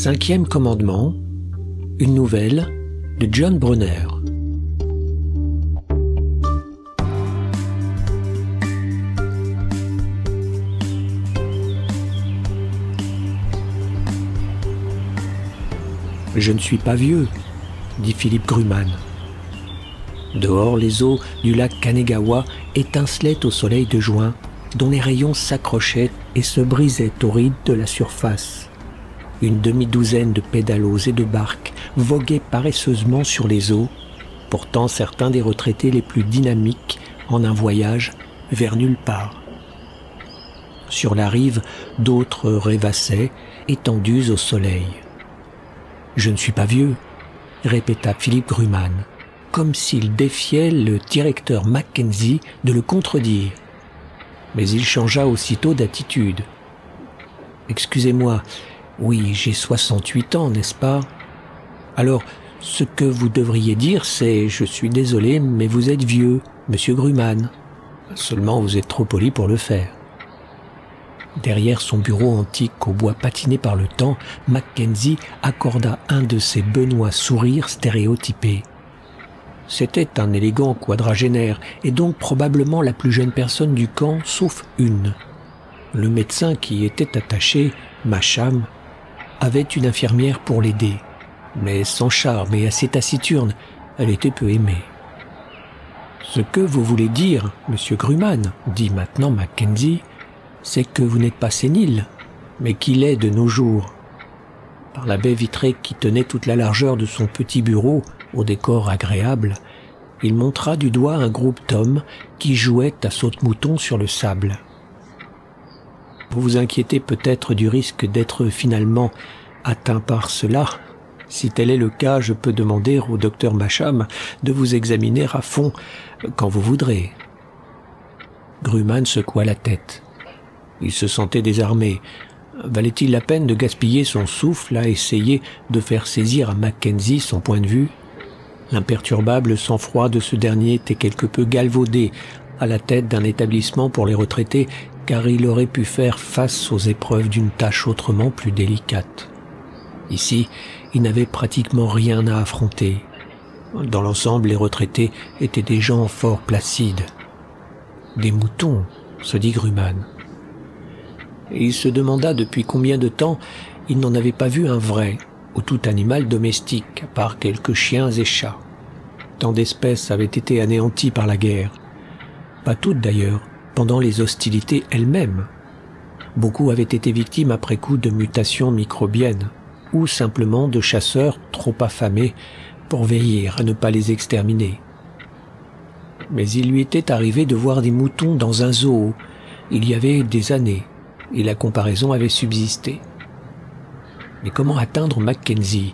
Cinquième commandement, une nouvelle de John Brunner. Je ne suis pas vieux, dit Philippe Grumman. Dehors, les eaux du lac Kanegawa étincelaient au soleil de juin, dont les rayons s'accrochaient et se brisaient aux rides de la surface. Une demi-douzaine de pédalos et de barques voguaient paresseusement sur les eaux, portant certains des retraités les plus dynamiques en un voyage vers nulle part. Sur la rive, d'autres rêvassaient, étendus au soleil. « Je ne suis pas vieux », répéta Philippe Grumman, comme s'il défiait le directeur Mackenzie de le contredire. Mais il changea aussitôt d'attitude. « Excusez-moi, oui, j'ai 68 ans, n'est-ce pas? Alors, ce que vous devriez dire, c'est « Je suis désolé, mais vous êtes vieux, monsieur Grumman. Seulement, vous êtes trop poli pour le faire. » Derrière son bureau antique au bois patiné par le temps, Mackenzie accorda un de ses benoîts sourires stéréotypés. C'était un élégant quadragénaire et donc probablement la plus jeune personne du camp, sauf une. Le médecin qui y était attaché, Masham, avait une infirmière pour l'aider. Mais sans charme et assez taciturne, elle était peu aimée. « Ce que vous voulez dire, monsieur Grumman, dit maintenant Mackenzie, c'est que vous n'êtes pas sénile, mais qu'il est de nos jours. » Par la baie vitrée qui tenait toute la largeur de son petit bureau, au décor agréable, il montra du doigt un groupe d'hommes qui jouaient à saute-mouton sur le sable. « Vous vous inquiétez peut-être du risque d'être finalement atteint par cela. Si tel est le cas, je peux demander au docteur Masham de vous examiner à fond quand vous voudrez. » Grumman secoua la tête. Il se sentait désarmé. Valait-il la peine de gaspiller son souffle à essayer de faire saisir à Mackenzie son point de vue? L'imperturbable sang-froid de ce dernier était quelque peu galvaudé à la tête d'un établissement pour les retraités, car il aurait pu faire face aux épreuves d'une tâche autrement plus délicate. Ici, il n'avait pratiquement rien à affronter. Dans l'ensemble, les retraités étaient des gens fort placides. « Des moutons », se dit Grumman. Et il se demanda depuis combien de temps il n'en avait pas vu un vrai, ou tout animal domestique, à part quelques chiens et chats. Tant d'espèces avaient été anéanties par la guerre. Pas toutes d'ailleurs, pendant les hostilités elles-mêmes. Beaucoup avaient été victimes après coup de mutations microbiennes, ou simplement de chasseurs trop affamés pour veiller à ne pas les exterminer. Mais il lui était arrivé de voir des moutons dans un zoo, il y avait des années, et la comparaison avait subsisté. Mais comment atteindre Mackenzie?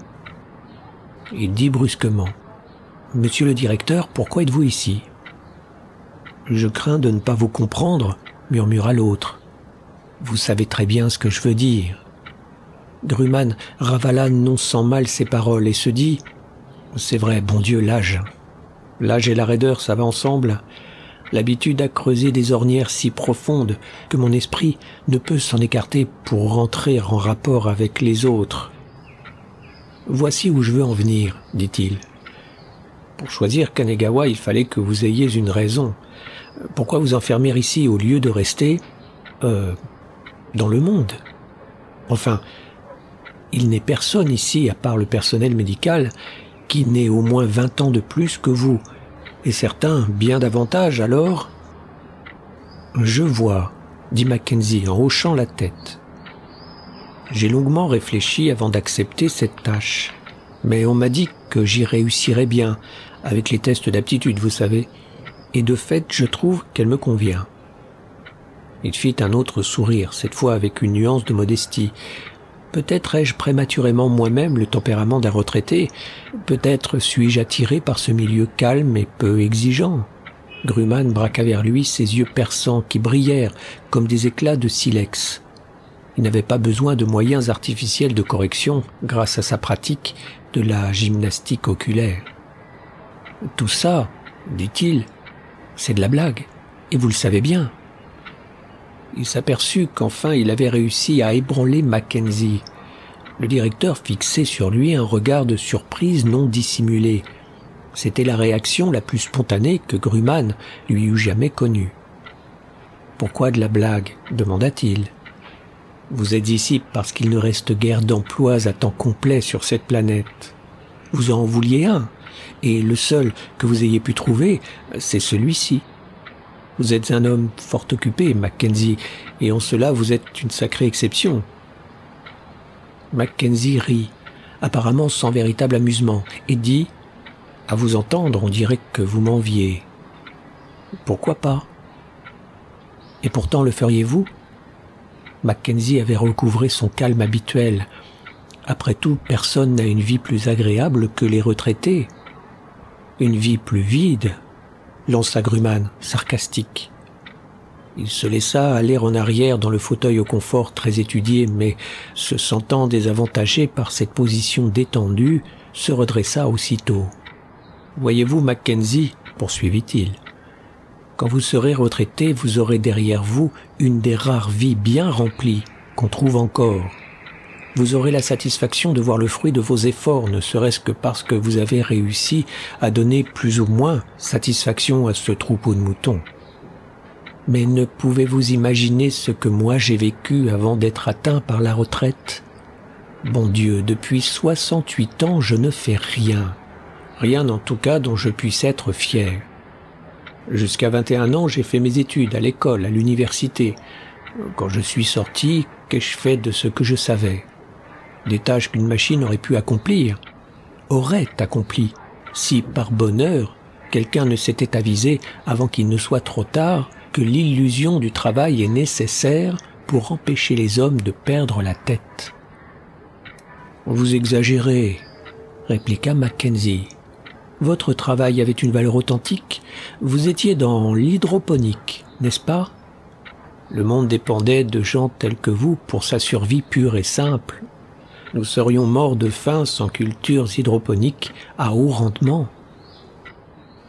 Il dit brusquement, « Monsieur le directeur, pourquoi êtes-vous ici ?»« Je crains de ne pas vous comprendre, » murmura l'autre. « Vous savez très bien ce que je veux dire. » Grumman ravala non sans mal ses paroles et se dit, « C'est vrai, bon Dieu, l'âge. L'âge et la raideur, ça va ensemble. » L'habitude à creuser des ornières si profondes que mon esprit ne peut s'en écarter pour rentrer en rapport avec les autres. « Voici où je veux en venir, » dit-il. « Pour choisir Kanegawa, il fallait que vous ayez une raison. Pourquoi vous enfermer ici au lieu de rester dans le monde? Enfin, il n'est personne ici, à part le personnel médical, qui n'ait au moins 20 ans de plus que vous. » Et certains, bien davantage, alors. « Je vois, » dit Mackenzie en hochant la tête. « J'ai longuement réfléchi avant d'accepter cette tâche. Mais on m'a dit que j'y réussirais bien, avec les tests d'aptitude, vous savez. Et de fait, je trouve qu'elle me convient. » Il fit un autre sourire, cette fois avec une nuance de modestie. « Peut-être ai-je prématurément moi-même le tempérament d'un retraité. Peut-être suis-je attiré par ce milieu calme et peu exigeant. » Grumman braqua vers lui ses yeux perçants qui brillèrent comme des éclats de silex. Il n'avait pas besoin de moyens artificiels de correction grâce à sa pratique de la gymnastique oculaire. « Tout ça, dit-il, c'est de la blague, et vous le savez bien. » Il s'aperçut qu'enfin il avait réussi à ébranler Mackenzie. le directeur fixait sur lui un regard de surprise non dissimulé. C'était la réaction la plus spontanée que Grumman lui eût jamais connue. « Pourquoi de la blague ?» demanda-t-il. « Vous êtes ici parce qu'il ne reste guère d'emplois à temps complet sur cette planète. Vous en vouliez un, et le seul que vous ayez pu trouver, c'est celui-ci. Vous êtes un homme fort occupé, Mackenzie, et en cela vous êtes une sacrée exception. » Mackenzie rit, apparemment sans véritable amusement, et dit « À vous entendre, on dirait que vous m'enviez. »« Pourquoi pas ? » « Et pourtant le feriez-vous » Mackenzie avait recouvré son calme habituel. Après tout, personne n'a une vie plus agréable que les retraités. « Une vie plus vide » lança Grumman, sarcastique. Il se laissa aller en arrière dans le fauteuil au confort très étudié, mais, se sentant désavantagé par cette position détendue, se redressa aussitôt. « Voyez-vous, Mackenzie » poursuivit-il. Quand vous serez retraité, vous aurez derrière vous une des rares vies bien remplies qu'on trouve encore. Vous aurez la satisfaction de voir le fruit de vos efforts, ne serait-ce que parce que vous avez réussi à donner plus ou moins satisfaction à ce troupeau de moutons. Mais ne pouvez-vous imaginer ce que moi j'ai vécu avant d'être atteint par la retraite? Bon Dieu, depuis 68 ans, je ne fais rien. Rien en tout cas dont je puisse être fier. Jusqu'à 21 ans, j'ai fait mes études, à l'école, à l'université. Quand je suis sorti, qu'ai-je fait de ce que je savais? Des tâches qu'une machine aurait pu accomplir, aurait accompli, si par bonheur, quelqu'un ne s'était avisé, avant qu'il ne soit trop tard, que l'illusion du travail est nécessaire pour empêcher les hommes de perdre la tête. « Vous exagérez, » répliqua Mackenzie. Votre travail avait une valeur authentique. Vous étiez dans l'hydroponique, n'est-ce pas? Le monde dépendait de gens tels que vous pour sa survie pure et simple. Nous serions morts de faim sans cultures hydroponiques à haut rendement.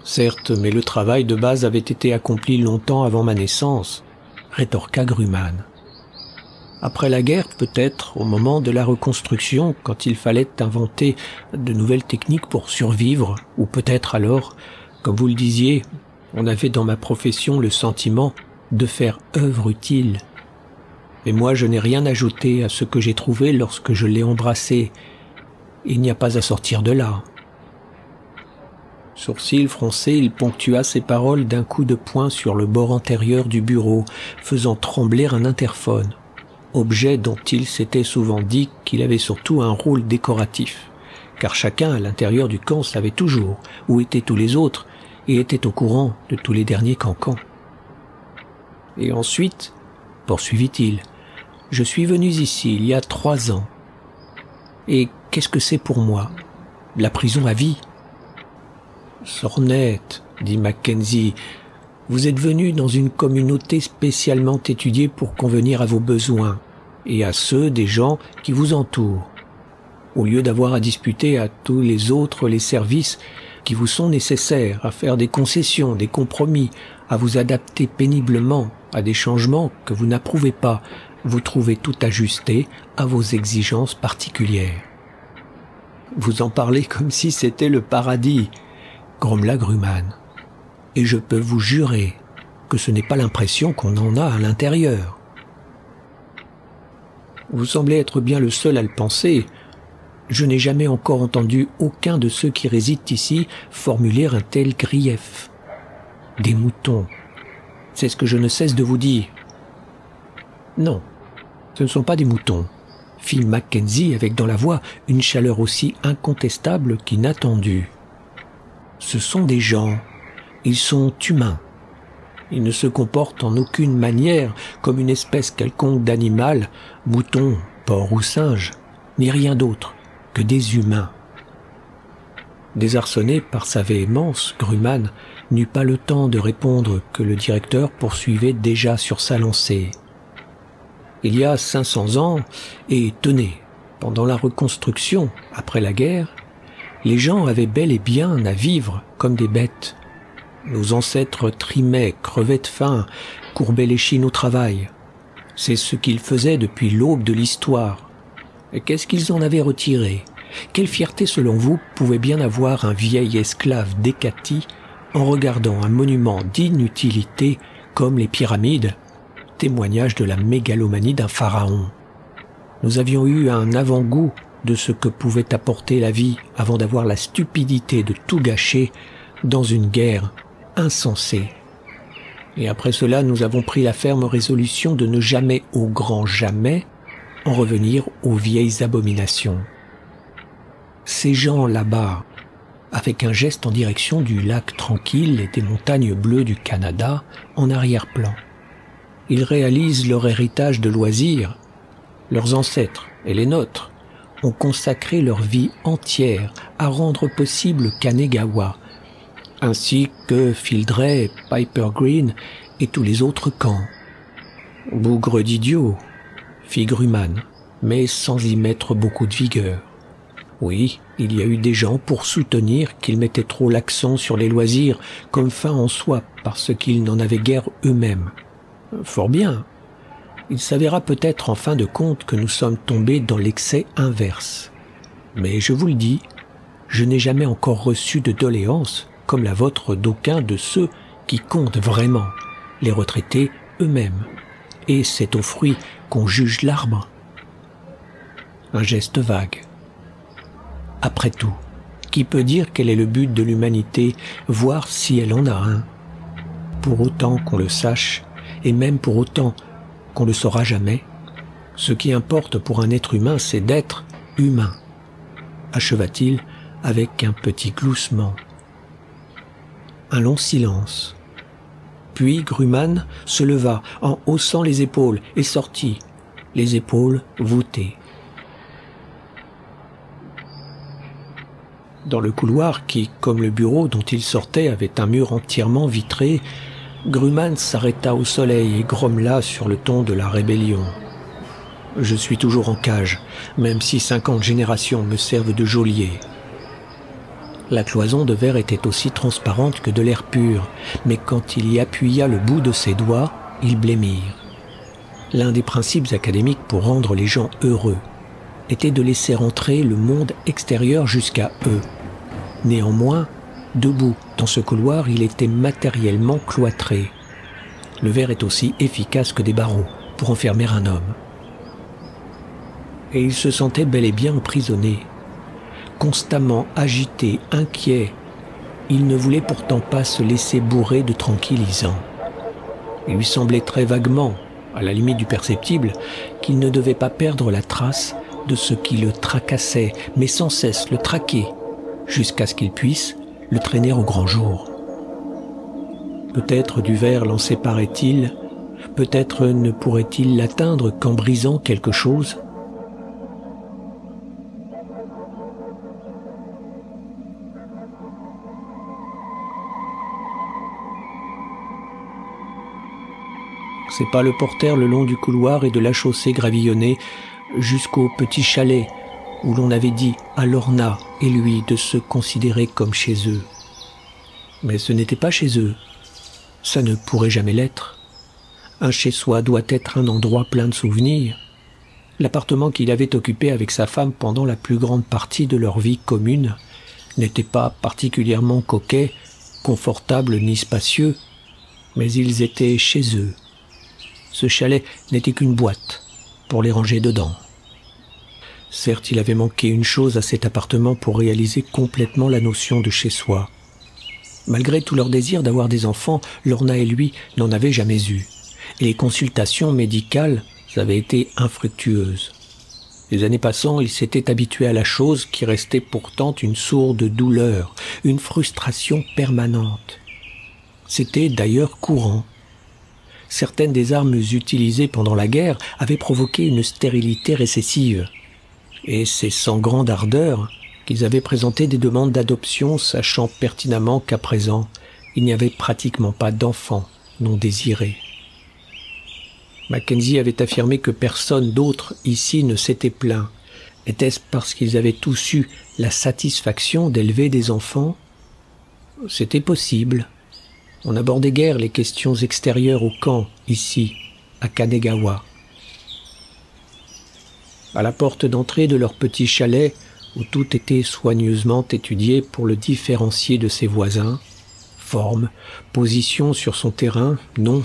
Certes, mais le travail de base avait été accompli longtemps avant ma naissance, rétorqua Grumman. Après la guerre, peut-être, au moment de la reconstruction, quand il fallait inventer de nouvelles techniques pour survivre, ou peut-être alors, comme vous le disiez, on avait dans ma profession le sentiment de faire œuvre utile. Mais moi, je n'ai rien ajouté à ce que j'ai trouvé lorsque je l'ai embrassé. Il n'y a pas à sortir de là. Sourcil froncé, il ponctua ses paroles d'un coup de poing sur le bord antérieur du bureau, faisant trembler un interphone. Objet dont il s'était souvent dit qu'il avait surtout un rôle décoratif, car chacun à l'intérieur du camp savait toujours où étaient tous les autres et était au courant de tous les derniers cancans. « Et ensuite, poursuivit-il, je suis venu ici il y a 3 ans. Et qu'est-ce que c'est pour moi? La prison à vie ?»« Sornette, dit Mackenzie, vous êtes venu dans une communauté spécialement étudiée pour convenir à vos besoins et à ceux des gens qui vous entourent, au lieu d'avoir à disputer à tous les autres les services qui vous sont nécessaires, à faire des concessions, des compromis, à vous adapter péniblement à des changements que vous n'approuvez pas, vous trouvez tout ajusté à vos exigences particulières. Vous en parlez comme si c'était le paradis, grommela Grumman. Et je peux vous jurer que ce n'est pas l'impression qu'on en a à l'intérieur. Vous semblez être bien le seul à le penser. Je n'ai jamais encore entendu aucun de ceux qui résident ici formuler un tel grief. Des moutons. C'est ce que je ne cesse de vous dire. Non, ce ne sont pas des moutons, fit Mackenzie avec dans la voix une chaleur aussi incontestable qu'inattendue. Ce sont des gens. Ils sont humains. Ils ne se comportent en aucune manière comme une espèce quelconque d'animal, mouton, porc ou singe, ni rien d'autre que des humains. Désarçonné par sa véhémence, Grumman n'eut pas le temps de répondre que le directeur poursuivait déjà sur sa lancée. Il y a 500 ans, et tenez, pendant la reconstruction, après la guerre, les gens avaient bel et bien à vivre comme des bêtes. Nos ancêtres trimaient, crevaient de faim, courbaient les chines au travail. C'est ce qu'ils faisaient depuis l'aube de l'histoire. Qu'est-ce qu'ils en avaient retiré? Quelle fierté, selon vous, pouvait bien avoir un vieil esclave d'Hécatie en regardant un monument d'inutilité comme les pyramides, témoignage de la mégalomanie d'un pharaon? Nous avions eu un avant-goût de ce que pouvait apporter la vie avant d'avoir la stupidité de tout gâcher dans une guerre insensée. Et après cela, nous avons pris la ferme résolution de ne jamais, au grand jamais, en revenir aux vieilles abominations. Ces gens là-bas, avec un geste en direction du lac tranquille et des montagnes bleues du Canada, en arrière-plan. Ils réalisent leur héritage de loisirs. Leurs ancêtres, et les nôtres, ont consacré leur vie entière à rendre possible Kanegawa, ainsi que Fildrey, Piper Green et tous les autres camps. Bougre d'idiot, fit Grumman, mais sans y mettre beaucoup de vigueur. Oui, il y a eu des gens pour soutenir qu'ils mettaient trop l'accent sur les loisirs comme fin en soi parce qu'ils n'en avaient guère eux-mêmes. Fort bien. Il s'avéra peut-être en fin de compte que nous sommes tombés dans l'excès inverse. Mais je vous le dis, je n'ai jamais encore reçu de doléances comme la vôtre d'aucun de ceux qui comptent vraiment, les retraités eux-mêmes. Et c'est au fruit qu'on juge l'arbre. Un geste vague. Après tout, qui peut dire quel est le but de l'humanité, voir si elle en a un? Pour autant qu'on le sache, et même pour autant qu'on ne le saura jamais, ce qui importe pour un être humain, c'est d'être humain, acheva-t-il avec un petit gloussement. Un long silence. Puis Grumman se leva en haussant les épaules et sortit, les épaules voûtées. Dans le couloir qui, comme le bureau dont il sortait, avait un mur entièrement vitré, Grumman s'arrêta au soleil et grommela sur le ton de la rébellion. « Je suis toujours en cage, même si 50 générations me servent de geôlier. » La cloison de verre était aussi transparente que de l'air pur, mais quand il y appuya le bout de ses doigts, ils blêmirent. L'un des principes académiques pour rendre les gens heureux était de laisser entrer le monde extérieur jusqu'à eux. Néanmoins, debout, dans ce couloir, il était matériellement cloîtré. Le verre est aussi efficace que des barreaux pour enfermer un homme. Et il se sentait bel et bien emprisonné. Constamment agité, inquiet, il ne voulait pourtant pas se laisser bourrer de tranquillisants. Il lui semblait très vaguement, à la limite du perceptible, qu'il ne devait pas perdre la trace de ce qui le tracassait, mais sans cesse le traquer, jusqu'à ce qu'il puisse le traîner au grand jour. Peut-être du verre l'en séparait-il, peut-être ne pourrait-il l'atteindre qu'en brisant quelque chose. Ses pas le portèrent le long du couloir et de la chaussée gravillonnée jusqu'au petit chalet où l'on avait dit à Lorna et lui de se considérer comme chez eux. Mais ce n'était pas chez eux. Ça ne pourrait jamais l'être. Un chez-soi doit être un endroit plein de souvenirs. L'appartement qu'il avait occupé avec sa femme pendant la plus grande partie de leur vie commune n'était pas particulièrement coquet, confortable ni spacieux, mais ils étaient chez eux. Ce chalet n'était qu'une boîte pour les ranger dedans. Certes, il avait manqué une chose à cet appartement pour réaliser complètement la notion de chez soi. Malgré tout leur désir d'avoir des enfants, Lorna et lui n'en avaient jamais eu. Et les consultations médicales avaient été infructueuses. Les années passant, ils s'étaient habitués à la chose qui restait pourtant une sourde douleur, une frustration permanente. C'était d'ailleurs courant. Certaines des armes utilisées pendant la guerre avaient provoqué une stérilité récessive. Et c'est sans grande ardeur qu'ils avaient présenté des demandes d'adoption, sachant pertinemment qu'à présent, il n'y avait pratiquement pas d'enfants non désirés. Mackenzie avait affirmé que personne d'autre ici ne s'était plaint. Était-ce parce qu'ils avaient tous eu la satisfaction d'élever des enfants? C'était possible. On n'abordait guère les questions extérieures au camp, ici, à Kanegawa. à la porte d'entrée de leur petit chalet où tout était soigneusement étudié pour le différencier de ses voisins. Forme, position sur son terrain, non,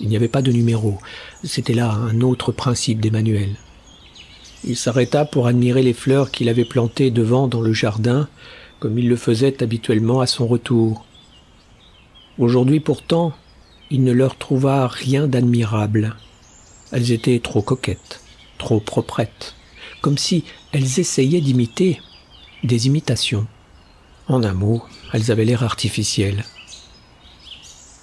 il n'y avait pas de numéro. C'était là un autre principe des manuels. Il s'arrêta pour admirer les fleurs qu'il avait plantées devant dans le jardin, comme il le faisait habituellement à son retour. Aujourd'hui pourtant, il ne leur trouva rien d'admirable. Elles étaient trop coquettes, trop proprettes, comme si elles essayaient d'imiter des imitations. En un mot, elles avaient l'air artificielles.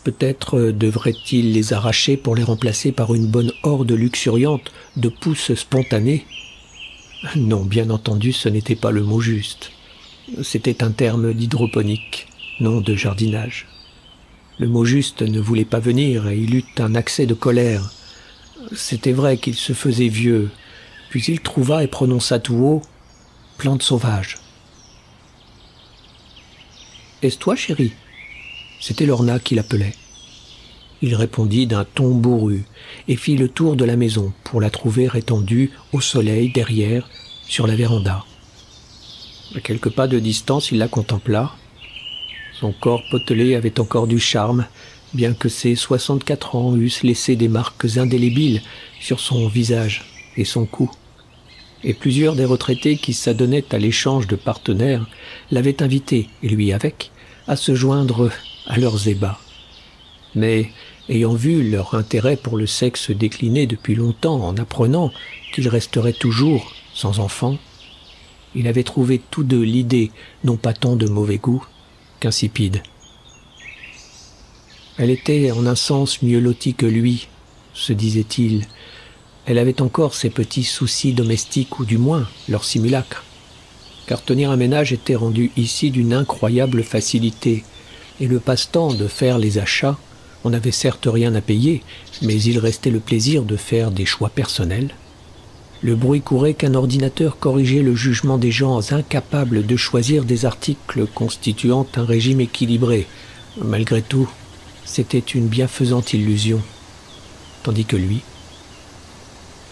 Peut-être devrait-il les arracher pour les remplacer par une bonne horde luxuriante de pousses spontanées. Non, bien entendu, ce n'était pas le mot juste. C'était un terme d'hydroponique, non de jardinage. Le mot juste ne voulait pas venir et il eut un accès de colère. C'était vrai qu'il se faisait vieux, puis il trouva et prononça tout haut « Plante sauvage ». « Est-ce toi, chérie ?» C'était Lorna qui l'appelait. Il répondit d'un ton bourru et fit le tour de la maison pour la trouver étendue au soleil derrière, sur la véranda. À quelques pas de distance, il la contempla. Son corps potelé avait encore du charme, bien que ses 64 ans eussent laissé des marques indélébiles sur son visage et son cou. Et plusieurs des retraités qui s'adonnaient à l'échange de partenaires l'avaient invité, et lui avec, à se joindre à leurs ébats. Mais, ayant vu leur intérêt pour le sexe décliner depuis longtemps en apprenant qu'ils resteraient toujours sans enfants, ils avaient trouvé tous deux l'idée, non pas tant de mauvais goût qu'insipide. Elle était en un sens mieux lotie que lui, se disait-il. Elle avait encore ses petits soucis domestiques, ou du moins leur simulacre. Car tenir un ménage était rendu ici d'une incroyable facilité, et le passe-temps de faire les achats, on n'avait certes rien à payer, mais il restait le plaisir de faire des choix personnels. Le bruit courait qu'un ordinateur corrigeait le jugement des gens incapables de choisir des articles constituant un régime équilibré. Malgré tout, c'était une bienfaisante illusion. Tandis que lui...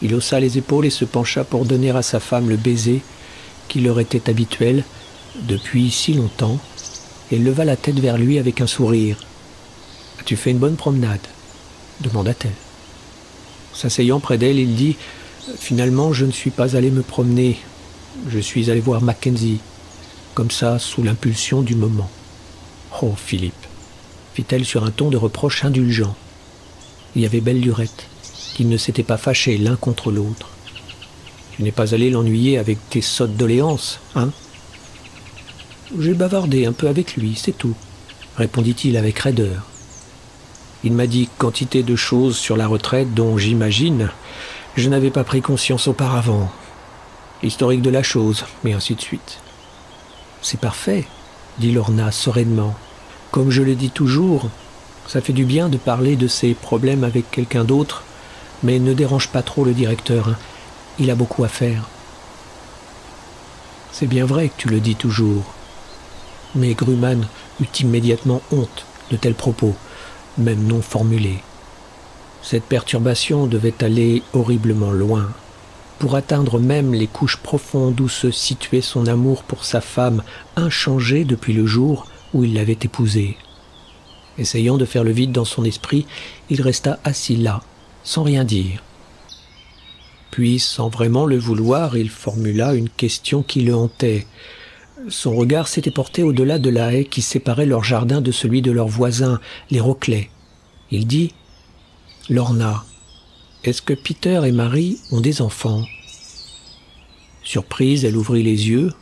Il haussa les épaules et se pencha pour donner à sa femme le baiser qui leur était habituel depuis si longtemps et leva la tête vers lui avec un sourire. « As-tu fait une bonne promenade ?» demanda-t-elle. S'asseyant près d'elle, il dit « Finalement, je ne suis pas allé me promener. Je suis allé voir Mackenzie. » Comme ça, sous l'impulsion du moment. « Oh, Philippe !» fit-elle sur un ton de reproche indulgent. Il y avait belle lurette qu'ils ne s'étaient pas fâchés l'un contre l'autre. Tu n'es pas allé l'ennuyer avec tes sottes doléances, hein? J'ai bavardé un peu avec lui, c'est tout, répondit-il avec raideur. Il m'a dit quantité de choses sur la retraite dont, j'imagine, je n'avais pas pris conscience auparavant. Historique de la chose, et ainsi de suite. C'est parfait, dit Lorna sereinement. Comme je le dis toujours, ça fait du bien de parler de ses problèmes avec quelqu'un d'autre. Mais ne dérange pas trop le directeur, hein. Il a beaucoup à faire. C'est bien vrai que tu le dis toujours. Mais Grumman eut immédiatement honte de tels propos, même non formulés. Cette perturbation devait aller horriblement loin, pour atteindre même les couches profondes où se situait son amour pour sa femme, inchangé depuis le jour où il l'avait épousée. Essayant de faire le vide dans son esprit, il resta assis là, sans rien dire. Puis, sans vraiment le vouloir, il formula une question qui le hantait. Son regard s'était porté au-delà de la haie qui séparait leur jardin de celui de leurs voisins, les Roclet. Il dit « Lorna, est-ce que Peter et Marie ont des enfants ?» Surprise, elle ouvrit les yeux,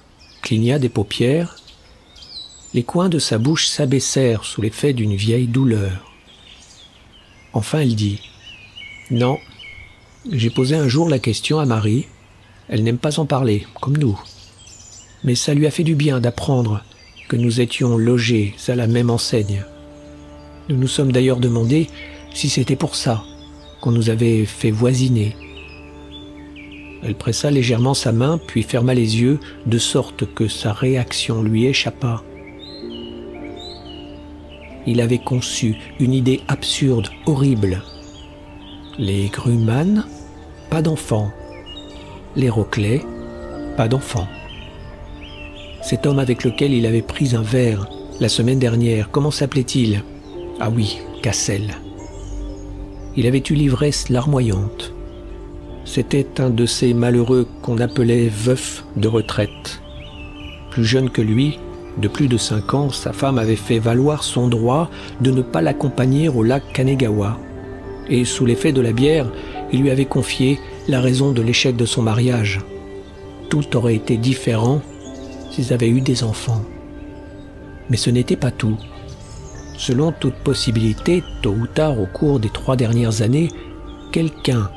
cligna des paupières. Les coins de sa bouche s'abaissèrent sous l'effet d'une vieille douleur. Enfin, elle dit « Non, j'ai posé un jour la question à Marie. Elle n'aime pas en parler, comme nous. Mais ça lui a fait du bien d'apprendre que nous étions logés à la même enseigne. Nous nous sommes d'ailleurs demandé si c'était pour ça qu'on nous avait fait voisiner. » Elle pressa légèrement sa main, puis ferma les yeux, de sorte que sa réaction lui échappa. Il avait conçu une idée absurde, horrible. Les Grumman, pas d'enfants. les Roclet, pas d'enfant. Cet homme avec lequel il avait pris un verre la semaine dernière, comment s'appelait-il? Ah oui, Cassel. Il avait eu l'ivresse larmoyante. C'était un de ces malheureux qu'on appelait veufs de retraite. Plus jeune que lui, de plus de 5 ans, sa femme avait fait valoir son droit de ne pas l'accompagner au lac Kanegawa. Et sous l'effet de la bière, il lui avait confié la raison de l'échec de son mariage. Tout aurait été différent s'ils avaient eu des enfants. Mais ce n'était pas tout. Selon toute possibilité, tôt ou tard, au cours des 3 dernières années, quelqu'un,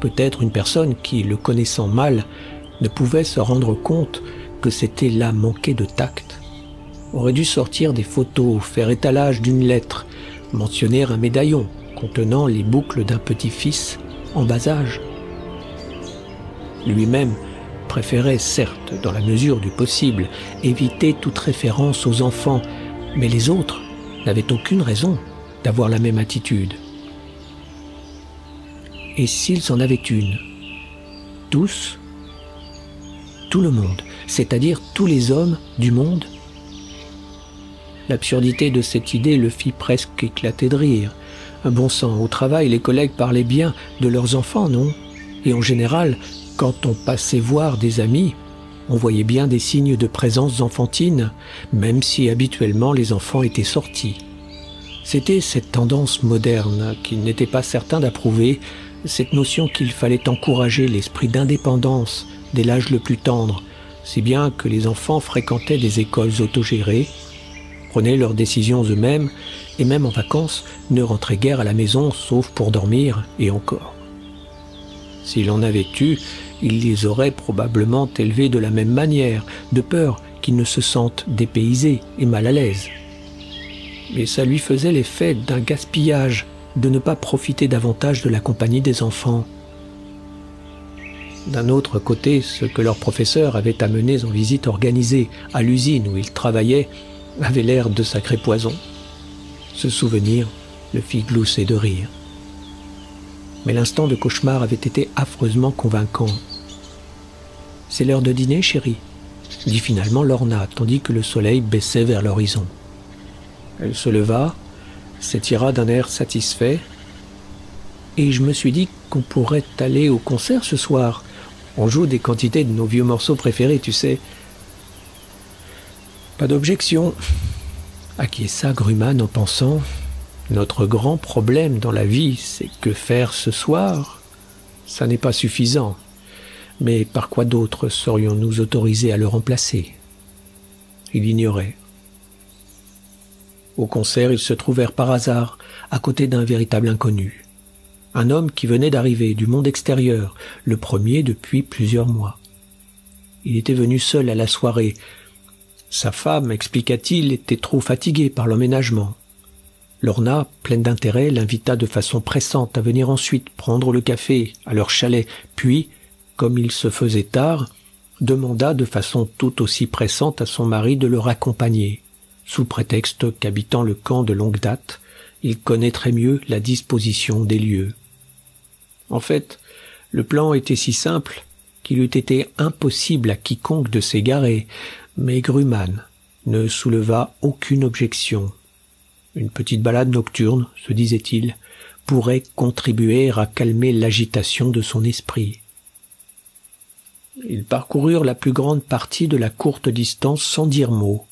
peut-être une personne qui, le connaissant mal, ne pouvait se rendre compte que c'était là manquer de tact, aurait dû sortir des photos, faire étalage d'une lettre, mentionner un médaillon contenant les boucles d'un petit-fils en bas âge. Lui-même préférait, certes, dans la mesure du possible, éviter toute référence aux enfants, mais les autres n'avaient aucune raison d'avoir la même attitude. Et s'ils en avaient une? Tous? Tout le monde, c'est-à-dire tous les hommes du monde? L'absurdité de cette idée le fit presque éclater de rire. Bon sang, au travail, les collègues parlaient bien de leurs enfants, non? Et en général, quand on passait voir des amis, on voyait bien des signes de présence enfantine, même si habituellement les enfants étaient sortis. C'était cette tendance moderne qu'il n'était pas certain d'approuver, cette notion qu'il fallait encourager l'esprit d'indépendance dès l'âge le plus tendre, si bien que les enfants fréquentaient des écoles autogérées, prenaient leurs décisions eux-mêmes, et même en vacances ne rentraient guère à la maison sauf pour dormir, et encore. S'il en avait eu, il les aurait probablement élevés de la même manière, de peur qu'ils ne se sentent dépaysés et mal à l'aise. Mais ça lui faisait l'effet d'un gaspillage de ne pas profiter davantage de la compagnie des enfants. D'un autre côté, ce que leur professeur avait amené en visite organisée à l'usine où il travaillait avait l'air de sacré poison. Ce souvenir le fit glousser de rire. Mais l'instant de cauchemar avait été affreusement convaincant. « C'est l'heure de dîner, chérie », dit finalement Lorna, tandis que le soleil baissait vers l'horizon. Elle se leva, s'étira d'un air satisfait. « Et je me suis dit qu'on pourrait aller au concert ce soir. On joue des quantités de nos vieux morceaux préférés, tu sais. »« Pas d'objection », acquiesça Grumman en pensant. Notre grand problème dans la vie, c'est que faire ce soir, ça n'est pas suffisant. Mais par quoi d'autre serions-nous autorisés à le remplacer? Il ignorait. Au concert, ils se trouvèrent par hasard à côté d'un véritable inconnu. Un homme qui venait d'arriver du monde extérieur, le premier depuis plusieurs mois. Il était venu seul à la soirée. Sa femme, expliqua-t-il, était trop fatiguée par l'emménagement. Lorna, pleine d'intérêt, l'invita de façon pressante à venir ensuite prendre le café à leur chalet, puis, comme il se faisait tard, demanda de façon tout aussi pressante à son mari de le raccompagner, sous prétexte qu'habitant le camp de longue date, il connaîtrait mieux la disposition des lieux. En fait, le plan était si simple qu'il eût été impossible à quiconque de s'égarer, mais Grumman ne souleva aucune objection. Une petite balade nocturne, se disait-il, pourrait contribuer à calmer l'agitation de son esprit. Ils parcoururent la plus grande partie de la courte distance sans dire mot,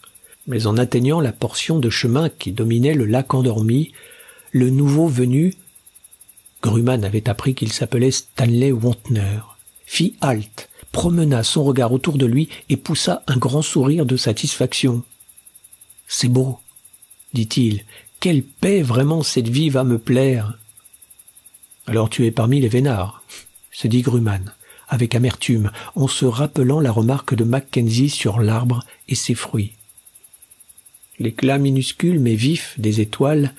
mais en atteignant la portion de chemin qui dominait le lac endormi, le nouveau venu, Grumman avait appris qu'il s'appelait Stanley Wontner, fit halte, promena son regard autour de lui et poussa un grand sourire de satisfaction. « C'est beau !» dit-il, « quelle paix vraiment cette vie va me plaire !»« Alors tu es parmi les vénards !» se dit Grumman, avec amertume, en se rappelant la remarque de Mackenzie sur l'arbre et ses fruits. L'éclat minuscule mais vif des étoiles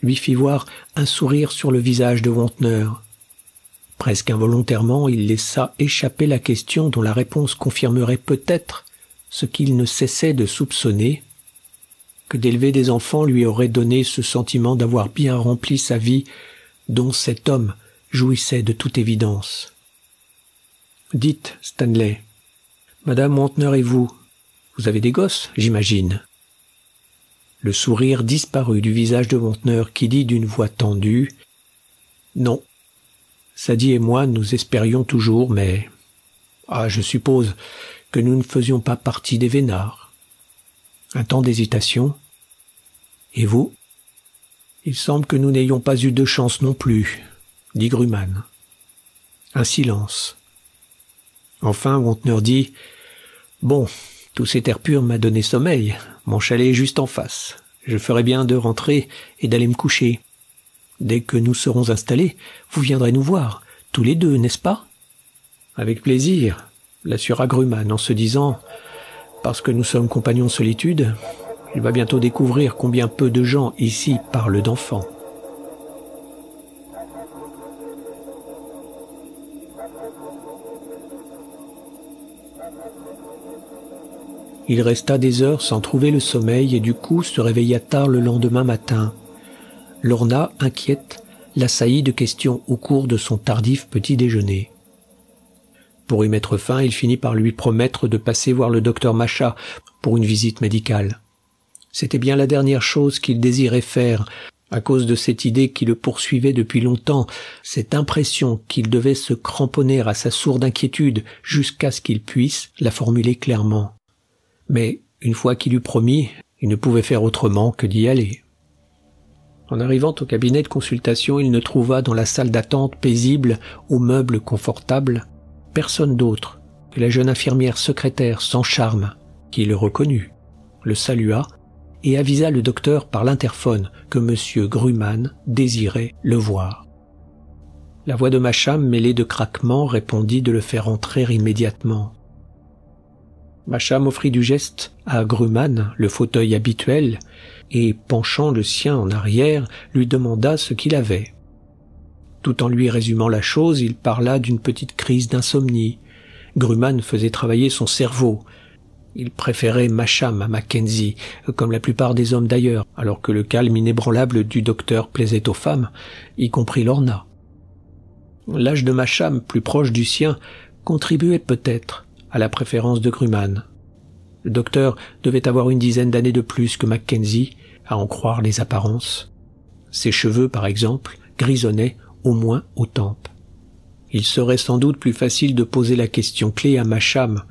lui fit voir un sourire sur le visage de Wontner. Presque involontairement, il laissa échapper la question dont la réponse confirmerait peut-être ce qu'il ne cessait de soupçonner, que d'élever des enfants lui aurait donné ce sentiment d'avoir bien rempli sa vie, dont cet homme jouissait de toute évidence. « Dites, Stanley, Madame Wontner et vous, vous avez des gosses, j'imagine ?» Le sourire disparut du visage de Wontner qui dit d'une voix tendue « Non. Sadie et moi, nous espérions toujours, mais... Ah, je suppose que nous ne faisions pas partie des Vénards. » Un temps d'hésitation. « Et vous ? » ?»« Il semble que nous n'ayons pas eu de chance non plus, » dit Grumman. Un silence. Enfin, Wontner dit « Bon, tout cet air pur m'a donné sommeil. Mon chalet est juste en face. Je ferai bien de rentrer et d'aller me coucher. Dès que nous serons installés, vous viendrez nous voir, tous les deux, n'est-ce pas ?»« Avec plaisir, » l'assura Grumman en se disant « Parce que nous sommes compagnons solitude, il va bientôt découvrir combien peu de gens ici parlent d'enfants. » Il resta des heures sans trouver le sommeil et du coup se réveilla tard le lendemain matin. Lorna, inquiète, l'assaillit de questions au cours de son tardif petit déjeuner. Pour y mettre fin, il finit par lui promettre de passer voir le docteur Masham pour une visite médicale. C'était bien la dernière chose qu'il désirait faire, à cause de cette idée qui le poursuivait depuis longtemps, cette impression qu'il devait se cramponner à sa sourde inquiétude jusqu'à ce qu'il puisse la formuler clairement. Mais, une fois qu'il eut promis, il ne pouvait faire autrement que d'y aller. En arrivant au cabinet de consultation, il ne trouva dans la salle d'attente paisible, aux meubles confortables, personne d'autre que la jeune infirmière secrétaire sans charme, qui le reconnut, le salua et avisa le docteur par l'interphone que M. Grumman désirait le voir. La voix de Masham, mêlée de craquements, répondit de le faire entrer immédiatement. Masham offrit du geste à Grumman le fauteuil habituel et, penchant le sien en arrière, lui demanda ce qu'il avait. Tout en lui résumant la chose, il parla d'une petite crise d'insomnie. Grumman faisait travailler son cerveau. Il préférait Masham à Mackenzie, comme la plupart des hommes d'ailleurs, alors que le calme inébranlable du docteur plaisait aux femmes, y compris Lorna. L'âge de Masham, plus proche du sien, contribuait peut-être à la préférence de Grumman. Le docteur devait avoir une dizaine d'années de plus que Mackenzie, à en croire les apparences. Ses cheveux, par exemple, grisonnaient au moins aux tempes. Il serait sans doute plus facile de poser la question clé à Masham,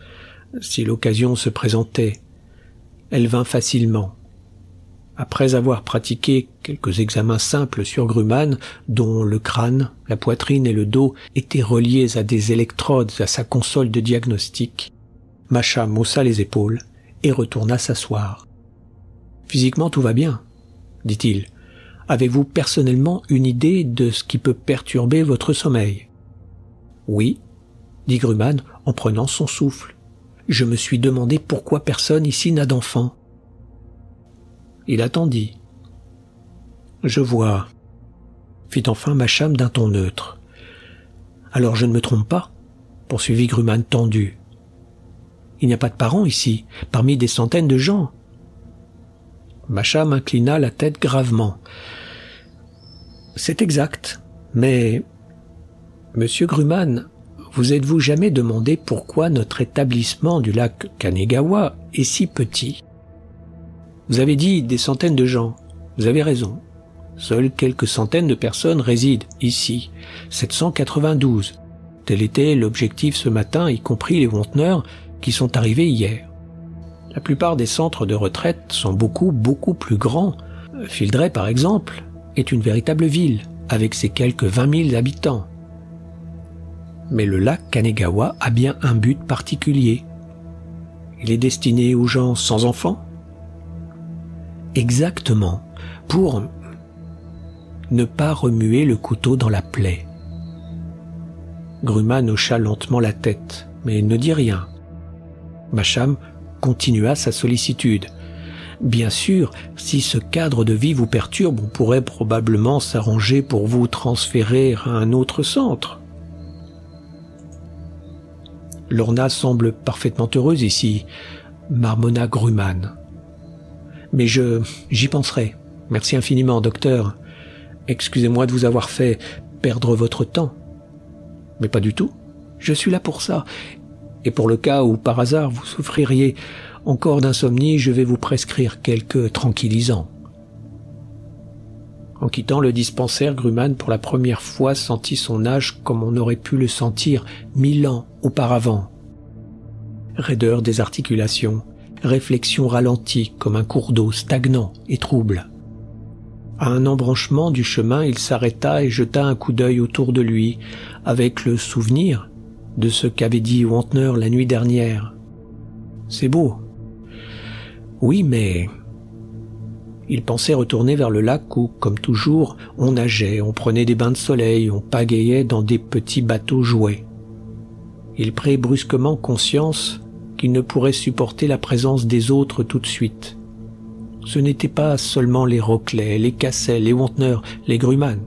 si l'occasion se présentait. Elle vint facilement. Après avoir pratiqué quelques examens simples sur Grumman, dont le crâne, la poitrine et le dos étaient reliés à des électrodes à sa console de diagnostic, Masham haussa les épaules et retourna s'asseoir. « Physiquement, tout va bien, » dit-il. « Avez-vous personnellement une idée de ce qui peut perturber votre sommeil ?»« Oui, » dit Grumman en prenant son souffle. « Je me suis demandé pourquoi personne ici n'a d'enfant. » Il attendit. « Je vois, » fit enfin Masham d'un ton neutre. « Alors je ne me trompe pas ?» poursuivit Grumman tendu. « Il n'y a pas de parents ici, parmi des centaines de gens. » Masham inclina la tête gravement. « C'est exact, mais... Monsieur Grumman, vous êtes-vous jamais demandé pourquoi notre établissement du lac Kanegawa est si petit ? Vous avez dit des centaines de gens. Vous avez raison. Seules quelques centaines de personnes résident ici. 792. Tel était l'objectif ce matin, y compris les Wontner qui sont arrivés hier. La plupart des centres de retraite sont beaucoup plus grands. Fildrey, par exemple, est une véritable ville, avec ses quelques 20 000 habitants. Mais le lac Kanegawa a bien un but particulier. Il est destiné aux gens sans enfants ? Exactement, pour ne pas remuer le couteau dans la plaie. Grumman hocha lentement la tête, mais il ne dit rien. Masham continua sa sollicitude. « Bien sûr, si ce cadre de vie vous perturbe, on pourrait probablement s'arranger pour vous transférer à un autre centre. » « Lorna semble parfaitement heureuse ici, » marmonna Grumman. Mais j'y penserai. Merci infiniment, docteur. Excusez-moi de vous avoir fait perdre votre temps. Mais pas du tout, Je suis là pour ça. Et pour le cas où, par hasard, vous souffririez encore d'insomnie, je vais vous prescrire quelques tranquillisants. » En quittant le dispensaire, Grumman, pour la première fois, sentit son âge comme on aurait pu le sentir 1000 ans auparavant. Raideur des articulations, réflexion ralentie comme un cours d'eau stagnant et trouble. À un embranchement du chemin, il s'arrêta et jeta un coup d'œil autour de lui, avec le souvenir de ce qu'avait dit Wontner la nuit dernière. « C'est beau. »« Oui, mais... » Il pensait retourner vers le lac où, comme toujours, on nageait, on prenait des bains de soleil, on pagayait dans des petits bateaux jouets. Il prit brusquement conscience qu'il ne pourrait supporter la présence des autres tout de suite. Ce n'étaient pas seulement les Roclet, les Cassel, les Wontner, les Grumman,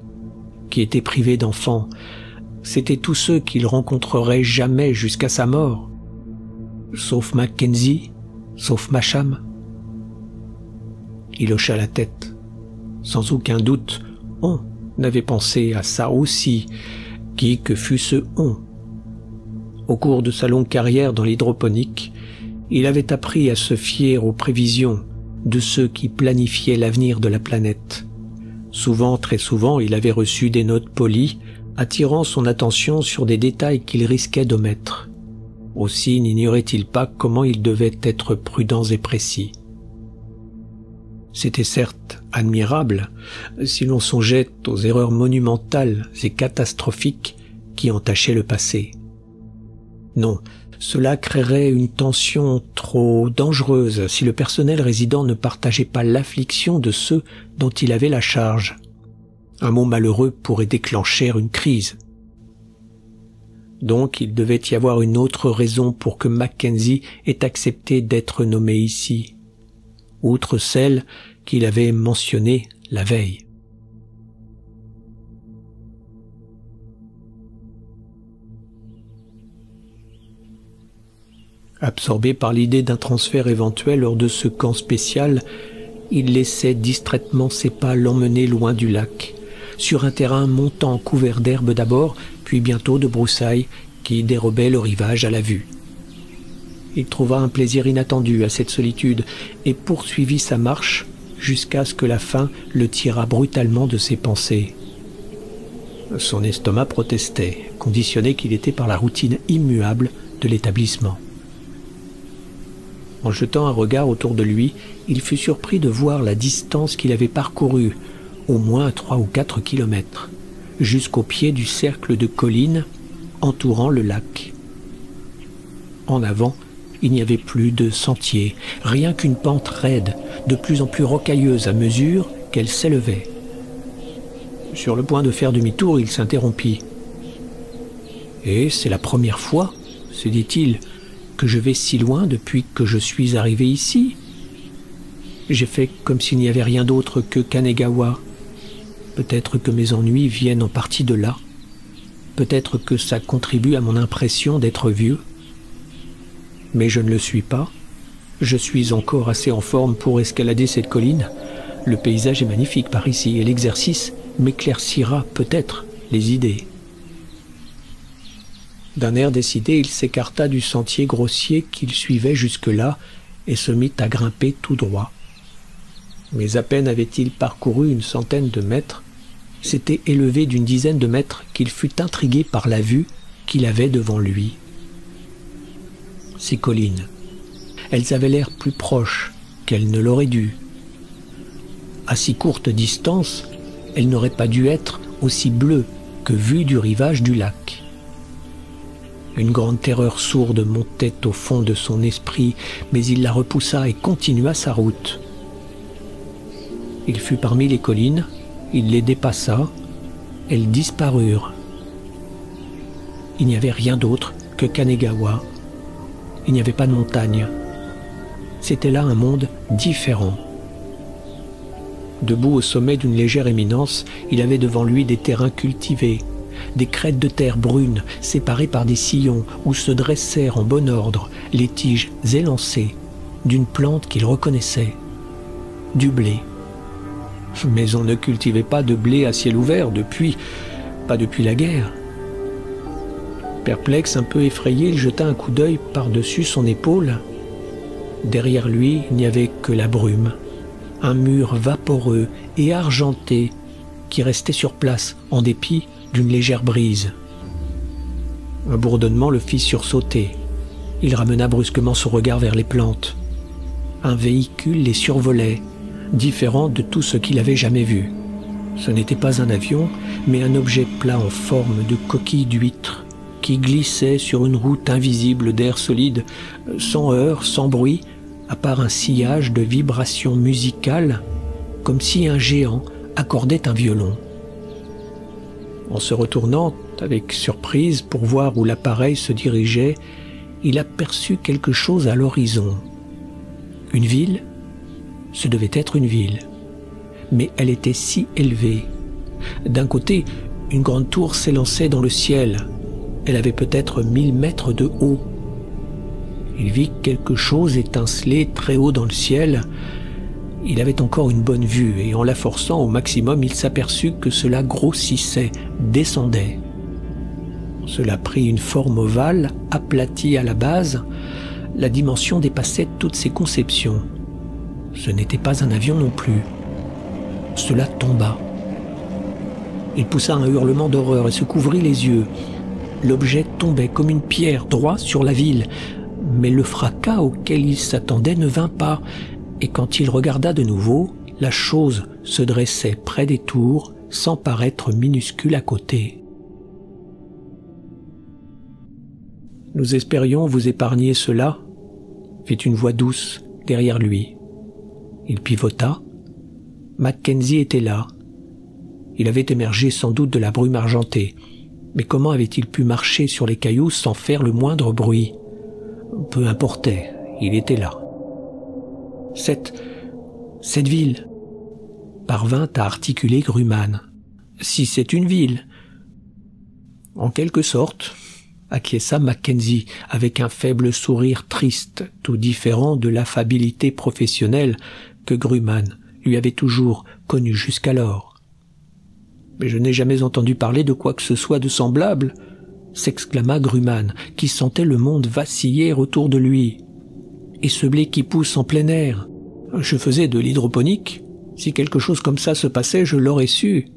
qui étaient privés d'enfants. C'étaient tous ceux qu'il rencontrerait jamais jusqu'à sa mort. Sauf Mackenzie, sauf Masham. Il hocha la tête. Sans aucun doute, on n'avait pensé à ça aussi, qui que fût ce on. Au cours de sa longue carrière dans l'hydroponique, il avait appris à se fier aux prévisions de ceux qui planifiaient l'avenir de la planète. Souvent, très souvent, il avait reçu des notes polies, attirant son attention sur des détails qu'il risquait d'omettre. Aussi n'ignorait-il pas comment il devait être prudent et précis. C'était certes admirable si l'on songeait aux erreurs monumentales et catastrophiques qui entachaient le passé. Non, cela créerait une tension trop dangereuse si le personnel résident ne partageait pas l'affliction de ceux dont il avait la charge. Un mot malheureux pourrait déclencher une crise. Donc il devait y avoir une autre raison pour que Mackenzie ait accepté d'être nommé ici, outre celle qu'il avait mentionnée la veille. Absorbé par l'idée d'un transfert éventuel hors de ce camp spécial, il laissait distraitement ses pas l'emmener loin du lac, sur un terrain montant couvert d'herbe d'abord, puis bientôt de broussailles qui dérobaient le rivage à la vue. Il trouva un plaisir inattendu à cette solitude et poursuivit sa marche jusqu'à ce que la faim le tira brutalement de ses pensées. Son estomac protestait, conditionné qu'il était par la routine immuable de l'établissement. En jetant un regard autour de lui, il fut surpris de voir la distance qu'il avait parcourue, au moins 3 ou 4 kilomètres, jusqu'au pied du cercle de collines entourant le lac. En avant, il n'y avait plus de sentier, rien qu'une pente raide, de plus en plus rocailleuse à mesure qu'elle s'élevait. Sur le point de faire demi-tour, il s'interrompit. « Et c'est la première fois, se dit-il, que je vais si loin depuis que je suis arrivé ici. J'ai fait comme s'il n'y avait rien d'autre que Kanegawa. Peut-être que mes ennuis viennent en partie de là. Peut-être que ça contribue à mon impression d'être vieux. Mais je ne le suis pas. Je suis encore assez en forme pour escalader cette colline. Le paysage est magnifique par ici et l'exercice m'éclaircira peut-être les idées. » D'un air décidé, il s'écarta du sentier grossier qu'il suivait jusque-là et se mit à grimper tout droit. Mais à peine avait-il parcouru une centaine de mètres, s'était élevé d'une dizaine de mètres qu'il fut intrigué par la vue qu'il avait devant lui. Ces collines, elles avaient l'air plus proches qu'elles ne l'auraient dû. À si courte distance, elles n'auraient pas dû être aussi bleues que vues du rivage du lac. Une grande terreur sourde montait au fond de son esprit, mais il la repoussa et continua sa route. Il fut parmi les collines, il les dépassa, elles disparurent. Il n'y avait rien d'autre que Kanegawa. Il n'y avait pas de montagne. C'était là un monde différent. Debout au sommet d'une légère éminence, il avait devant lui des terrains cultivés, des crêtes de terre brunes séparées par des sillons où se dressèrent en bon ordre les tiges élancées d'une plante qu'il reconnaissait, du blé. Mais on ne cultivait pas de blé à ciel ouvert depuis, pas depuis la guerre. Perplexe, un peu effrayé, il jeta un coup d'œil par-dessus son épaule. Derrière lui, il n'y avait que la brume, un mur vaporeux et argenté qui restait sur place en dépit d'une légère brise. Un bourdonnement le fit sursauter. Il ramena brusquement son regard vers les plantes. Un véhicule les survolait, différent de tout ce qu'il avait jamais vu. Ce n'était pas un avion, mais un objet plat en forme de coquille d'huître qui glissait sur une route invisible d'air solide, sans heurts, sans bruit, à part un sillage de vibrations musicales, comme si un géant accordait un violon. En se retournant avec surprise pour voir où l'appareil se dirigeait, il aperçut quelque chose à l'horizon. Une ville? Ce devait être une ville. Mais elle était si élevée. D'un côté, une grande tour s'élançait dans le ciel. Elle avait peut-être 1000 mètres de haut. Il vit quelque chose étinceler très haut dans le ciel. Il avait encore une bonne vue et en la forçant au maximum, il s'aperçut que cela grossissait, descendait. Cela prit une forme ovale, aplatie à la base. La dimension dépassait toutes ses conceptions. Ce n'était pas un avion non plus. Cela tomba. Il poussa un hurlement d'horreur et se couvrit les yeux. L'objet tombait comme une pierre droit sur la ville, mais le fracas auquel il s'attendait ne vint pas, et quand il regarda de nouveau, la chose se dressait près des tours sans paraître minuscule à côté. « Nous espérions vous épargner cela », fit une voix douce derrière lui. Il pivota. Mackenzie était là. Il avait émergé sans doute de la brume argentée. Mais comment avait-il pu marcher sur les cailloux sans faire le moindre bruit? Peu importait, il était là. Cette ville, parvint à articuler Grumman. Si c'est une ville. En quelque sorte, acquiesça Mackenzie avec un faible sourire triste, tout différent de l'affabilité professionnelle que Grumman lui avait toujours connue jusqu'alors. « Mais je n'ai jamais entendu parler de quoi que ce soit de semblable !» s'exclama Grumman, qui sentait le monde vaciller autour de lui. « Et ce blé qui pousse en plein air ! Je faisais de l'hydroponique. Si quelque chose comme ça se passait, je l'aurais su.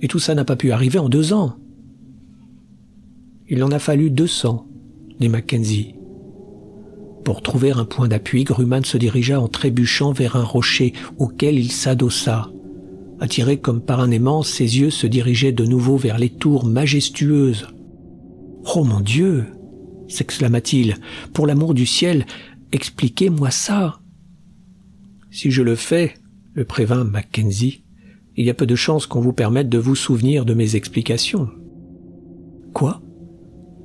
Et tout ça n'a pas pu arriver en 2 ans. »« Il en a fallu 200, » dit Mackenzie. Pour trouver un point d'appui, Grumman se dirigea en trébuchant vers un rocher auquel il s'adossa. Attiré comme par un aimant, ses yeux se dirigeaient de nouveau vers les tours majestueuses. « Oh mon Dieu !» s'exclama-t-il. « Pour l'amour du ciel, expliquez-moi ça !»« Si je le fais, » le prévint Mackenzie, « il y a peu de chances qu'on vous permette de vous souvenir de mes explications. »« Quoi ?»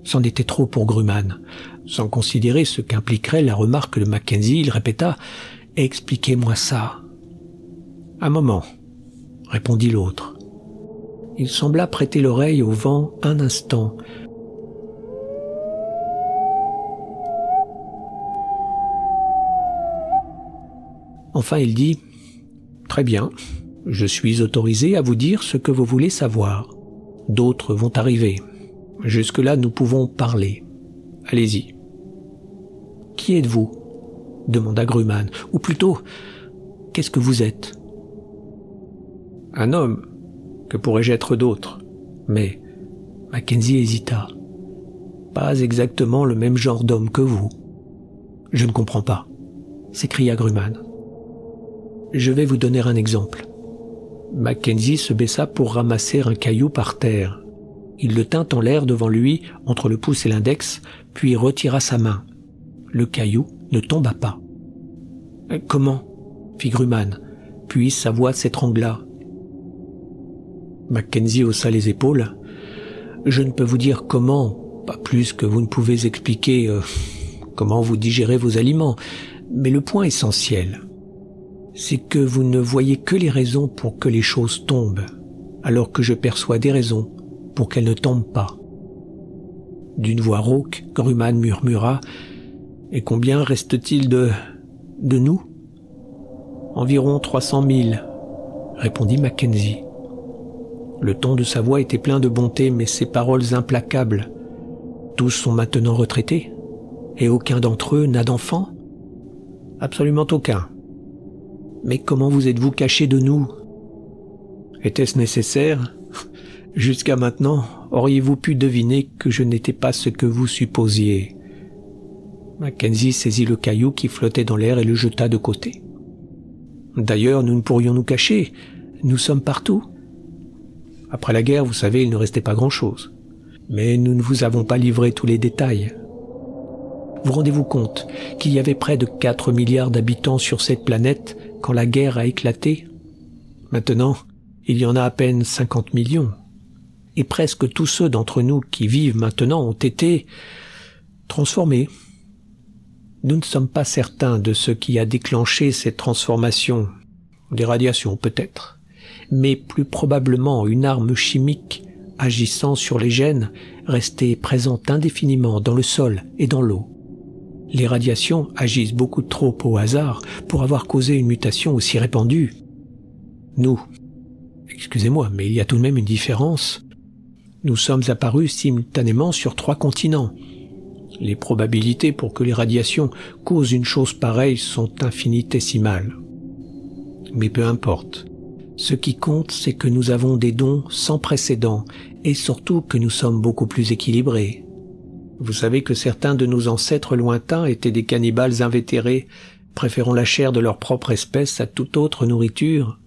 C'en était trop pour Grumman. Sans considérer ce qu'impliquerait la remarque de Mackenzie, il répéta « Expliquez-moi ça !»« Un moment !» répondit l'autre. Il sembla prêter l'oreille au vent un instant. Enfin, il dit « Très bien, je suis autorisé à vous dire ce que vous voulez savoir. D'autres vont arriver. Jusque-là, nous pouvons parler. Allez-y. »« Qui êtes-vous » demanda Grumman. « Ou plutôt, qu'est-ce que vous êtes ?» « Un homme, que pourrais-je être d'autre ?» Mais Mackenzie hésita. « Pas exactement le même genre d'homme que vous. »« Je ne comprends pas, » s'écria Grumman. « Je vais vous donner un exemple. » Mackenzie se baissa pour ramasser un caillou par terre. Il le tint en l'air devant lui, entre le pouce et l'index, puis retira sa main. Le caillou ne tomba pas. « Comment ?» fit Grumman, puis sa voix s'étrangla. Mackenzie haussa les épaules. « Je ne peux vous dire comment, pas plus que vous ne pouvez expliquer comment vous digérez vos aliments, mais le point essentiel, c'est que vous ne voyez que les raisons pour que les choses tombent, alors que je perçois des raisons pour qu'elles ne tombent pas. » D'une voix rauque, Grumman murmura « Et combien reste-t-il de nous ?»« Environ 300 000, répondit Mackenzie. Le ton de sa voix était plein de bonté, mais ses paroles implacables Tous sont maintenant retraités, et aucun d'entre eux n'a d'enfant. Absolument aucun. Mais comment vous êtes-vous caché de nous? Était-ce nécessaire? Jusqu'à maintenant, auriez-vous pu deviner que je n'étais pas ce que vous supposiez? Mackenzie saisit le caillou qui flottait dans l'air et le jeta de côté. D'ailleurs, nous ne pourrions nous cacher. Nous sommes partout. Après la guerre, vous savez, il ne restait pas grand-chose. Mais nous ne vous avons pas livré tous les détails. Vous rendez-vous compte qu'il y avait près de 4 milliards d'habitants sur cette planète quand la guerre a éclaté? Maintenant, il y en a à peine 50 millions. Et presque tous ceux d'entre nous qui vivent maintenant ont été transformés. Nous ne sommes pas certains de ce qui a déclenché cette transformation, des radiations peut-être, mais plus probablement une arme chimique agissant sur les gènes restés présents indéfiniment dans le sol et dans l'eau. Les radiations agissent beaucoup trop au hasard pour avoir causé une mutation aussi répandue. Nous, excusez-moi, mais il y a tout de même une différence. Nous sommes apparus simultanément sur 3 continents. Les probabilités pour que les radiations causent une chose pareille sont infinitésimales. Mais peu importe. Ce qui compte, c'est que nous avons des dons sans précédent et surtout que nous sommes beaucoup plus équilibrés. Vous savez que certains de nos ancêtres lointains étaient des cannibales invétérés, préférant la chair de leur propre espèce à toute autre nourriture.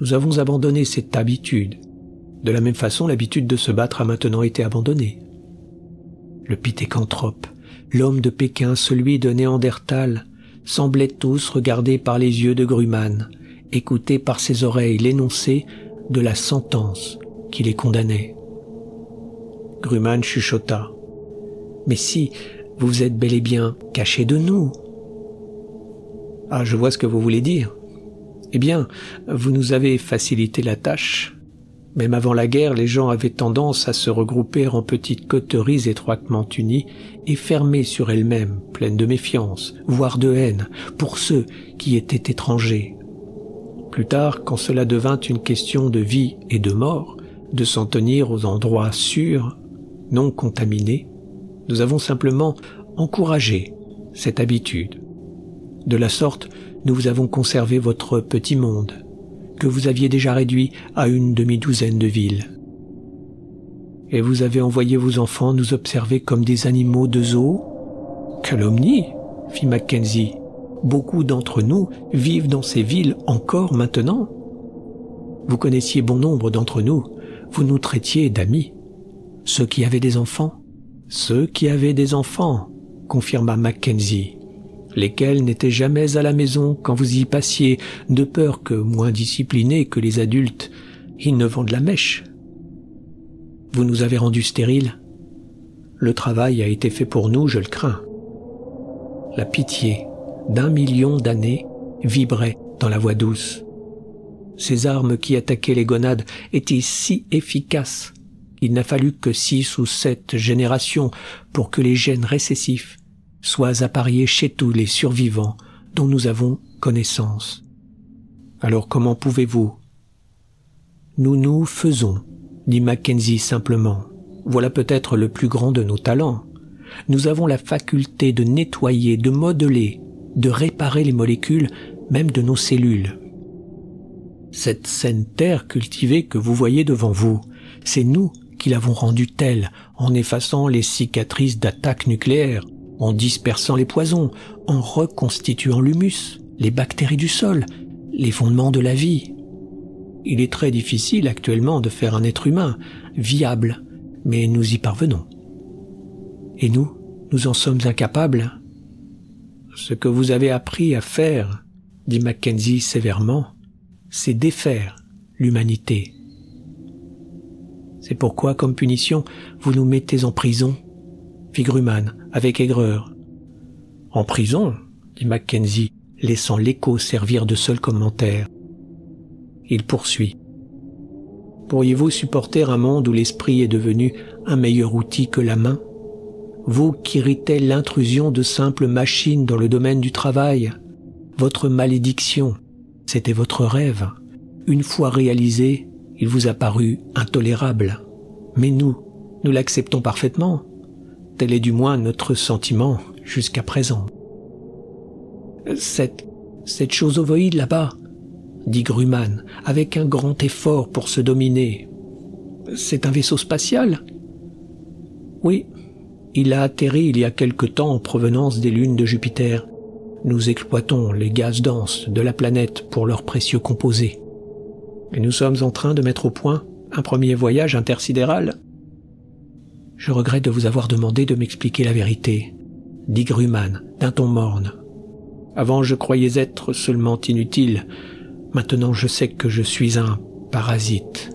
Nous avons abandonné cette habitude. De la même façon, l'habitude de se battre a maintenant été abandonnée. Le pithécanthrope, l'homme de Pékin, celui de Néandertal, semblaient tous regardés par les yeux de Grumman, écoutés par ses oreilles l'énoncé de la sentence qui les condamnait. Grumman chuchota. « Mais si, vous êtes bel et bien caché de nous. »« Ah, je vois ce que vous voulez dire. Eh bien, vous nous avez facilité la tâche. » Même avant la guerre, les gens avaient tendance à se regrouper en petites coteries étroitement unies et fermées sur elles-mêmes, pleines de méfiance, voire de haine, pour ceux qui étaient étrangers. Plus tard, quand cela devint une question de vie et de mort, de s'en tenir aux endroits sûrs, non contaminés, nous avons simplement encouragé cette habitude. De la sorte, nous vous avons conservé votre petit monde, que vous aviez déjà réduit à une demi-douzaine de villes. Et vous avez envoyé vos enfants nous observer comme des animaux de zoo? Calomnie, fit Mackenzie. Beaucoup d'entre nous vivent dans ces villes encore maintenant. Vous connaissiez bon nombre d'entre nous, vous nous traitiez d'amis. Ceux qui avaient des enfants? Ceux qui avaient des enfants, confirma Mackenzie. Lesquels n'étaient jamais à la maison quand vous y passiez, de peur que, moins disciplinés que les adultes, ils ne vendent la mèche. Vous nous avez rendus stériles. Le travail a été fait pour nous, je le crains. La pitié d'1 million d'années vibrait dans la voix douce. Ces armes qui attaquaient les gonades étaient si efficaces. Il n'a fallu que 6 ou 7 générations pour que les gènes récessifs soient appariés chez tous les survivants dont nous avons connaissance. Alors comment pouvez-vous? Nous nous faisons, dit Mackenzie simplement. Voilà peut-être le plus grand de nos talents. Nous avons la faculté de nettoyer, de modeler, de réparer les molécules, même de nos cellules. Cette saine terre cultivée que vous voyez devant vous, c'est nous qui l'avons rendue telle en effaçant les cicatrices d'attaques nucléaires, en dispersant les poisons, en reconstituant l'humus, les bactéries du sol, les fondements de la vie. Il est très difficile actuellement de faire un être humain viable, mais nous y parvenons. Et nous, nous en sommes incapables. Ce que vous avez appris à faire, dit Mackenzie sévèrement, c'est défaire l'humanité. C'est pourquoi, comme punition, vous nous mettez en prison, fit Grumman avec aigreur. « En prison ?» dit Mackenzie, laissant l'écho servir de seul commentaire. Il poursuit. « Pourriez-vous supporter un monde où l'esprit est devenu un meilleur outil que la main? Vous qui irritez l'intrusion de simples machines dans le domaine du travail, votre malédiction, c'était votre rêve. Une fois réalisé, il vous a paru intolérable. Mais nous l'acceptons parfaitement. Tel est du moins notre sentiment jusqu'à présent. « Cette chose ovoïde là-bas, » dit Grumman, avec un grand effort pour se dominer. « C'est un vaisseau spatial ?»« Oui, il a atterri il y a quelque temps en provenance des lunes de Jupiter. Nous exploitons les gaz denses de la planète pour leurs précieux composés. Et nous sommes en train de mettre au point un premier voyage intersidéral. » « Je regrette de vous avoir demandé de m'expliquer la vérité, » dit Grumman, d'un ton morne. « Avant, je croyais être seulement inutile. Maintenant, je sais que je suis un parasite. »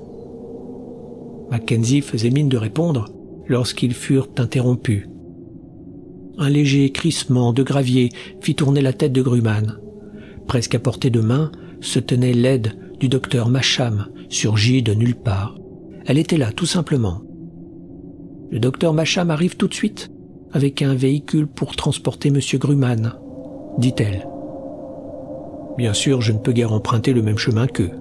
Mackenzie faisait mine de répondre lorsqu'ils furent interrompus. Un léger crissement de gravier fit tourner la tête de Grumman. Presque à portée de main, se tenait l'aide du docteur Masham, surgie de nulle part. Elle était là, tout simplement. « Le docteur Masham arrive tout de suite, avec un véhicule pour transporter M. Grumman, » dit-elle. « Bien sûr, je ne peux guère emprunter le même chemin qu'eux. »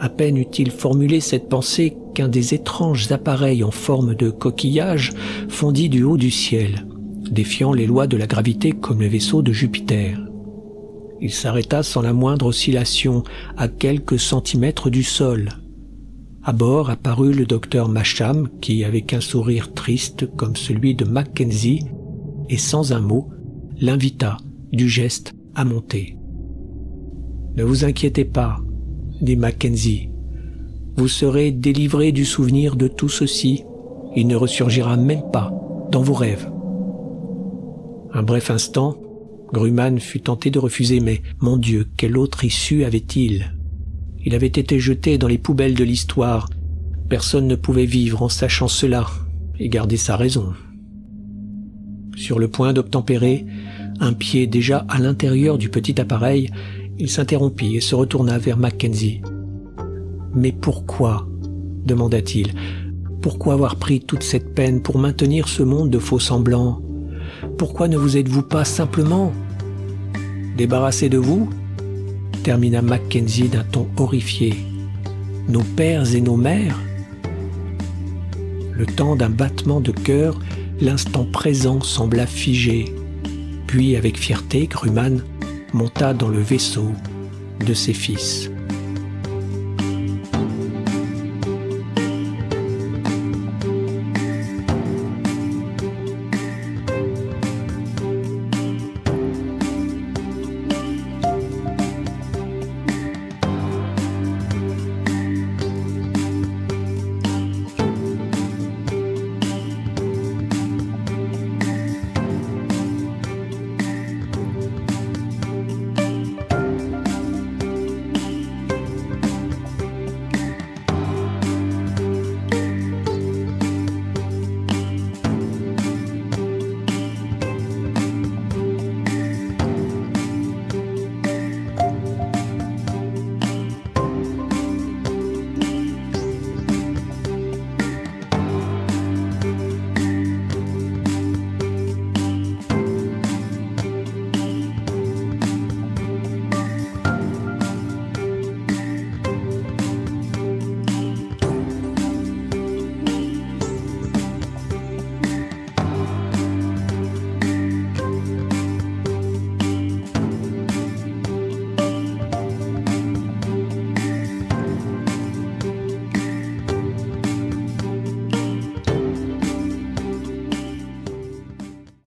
À peine eut-il formulé cette pensée qu'un des étranges appareils en forme de coquillage fondit du haut du ciel, défiant les lois de la gravité comme les vaisseaux de Jupiter. Il s'arrêta sans la moindre oscillation, à quelques centimètres du sol. À bord apparut le docteur Masham qui, avec un sourire triste comme celui de Mackenzie, et sans un mot, l'invita du geste à monter. « Ne vous inquiétez pas, » dit Mackenzie. « Vous serez délivré du souvenir de tout ceci. Il ne ressurgira même pas dans vos rêves. » Un bref instant, Grumman fut tenté de refuser, mais mon Dieu, quelle autre issue avait-il ? Il avait été jeté dans les poubelles de l'histoire. Personne ne pouvait vivre en sachant cela et garder sa raison. Sur le point d'obtempérer, un pied déjà à l'intérieur du petit appareil, il s'interrompit et se retourna vers Mackenzie. « Mais pourquoi ?» demanda-t-il. « Pourquoi avoir pris toute cette peine pour maintenir ce monde de faux-semblants ? Pourquoi ne vous êtes-vous pas simplement débarrassé de vous ?» termina Mackenzie d'un ton horrifié. « Nos pères et nos mères ?» Le temps d'un battement de cœur, l'instant présent sembla figé. Puis, avec fierté, Grumman monta dans le vaisseau de ses fils.